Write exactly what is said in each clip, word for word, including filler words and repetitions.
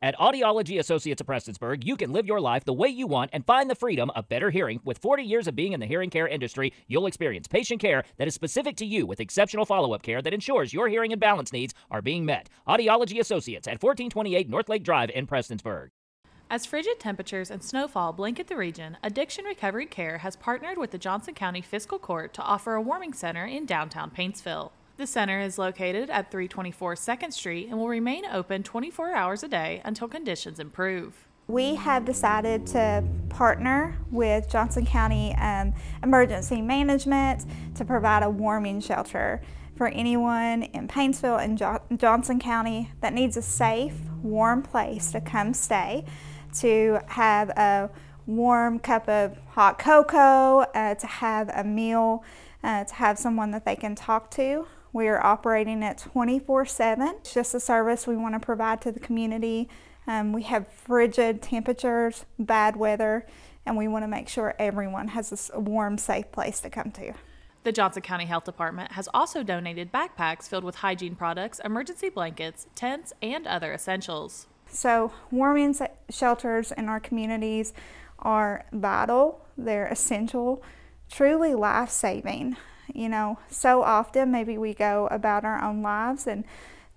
At Audiology Associates of Prestonsburg, you can live your life the way you want and find the freedom of better hearing. With forty years of being in the hearing care industry, you'll experience patient care that is specific to you with exceptional follow-up care that ensures your hearing and balance needs are being met. Audiology Associates at fourteen twenty-eight North Lake Drive in Prestonsburg. As frigid temperatures and snowfall blanket the region, Addiction Recovery Care has partnered with the Johnson County Fiscal Court to offer a warming center in downtown Paintsville. The center is located at three twenty-four second Street and will remain open twenty-four hours a day until conditions improve. We have decided to partner with Johnson County um, Emergency Management to provide a warming shelter for anyone in Paintsville and Jo- Johnson County that needs a safe, warm place to come stay, to have a warm cup of hot cocoa, uh, to have a meal, uh, to have someone that they can talk to. We are operating at twenty-four seven. It's just a service we want to provide to the community. Um, we have frigid temperatures, bad weather, and we want to make sure everyone has a warm, safe place to come to. The Johnson County Health Department has also donated backpacks filled with hygiene products, emergency blankets, tents, and other essentials. So warming shelters in our communities are vital. They're essential, truly life-saving. You know, so often maybe we go about our own lives and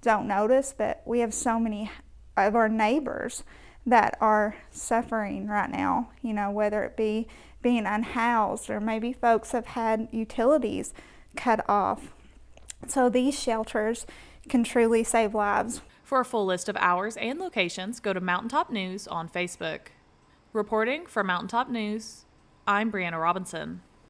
don't notice, but we have so many of our neighbors that are suffering right now, you know, whether it be being unhoused or maybe folks have had utilities cut off. So these shelters can truly save lives. For a full list of hours and locations, go to Mountain Top News on Facebook. Reporting for Mountain Top News, I'm Brianna Robinson.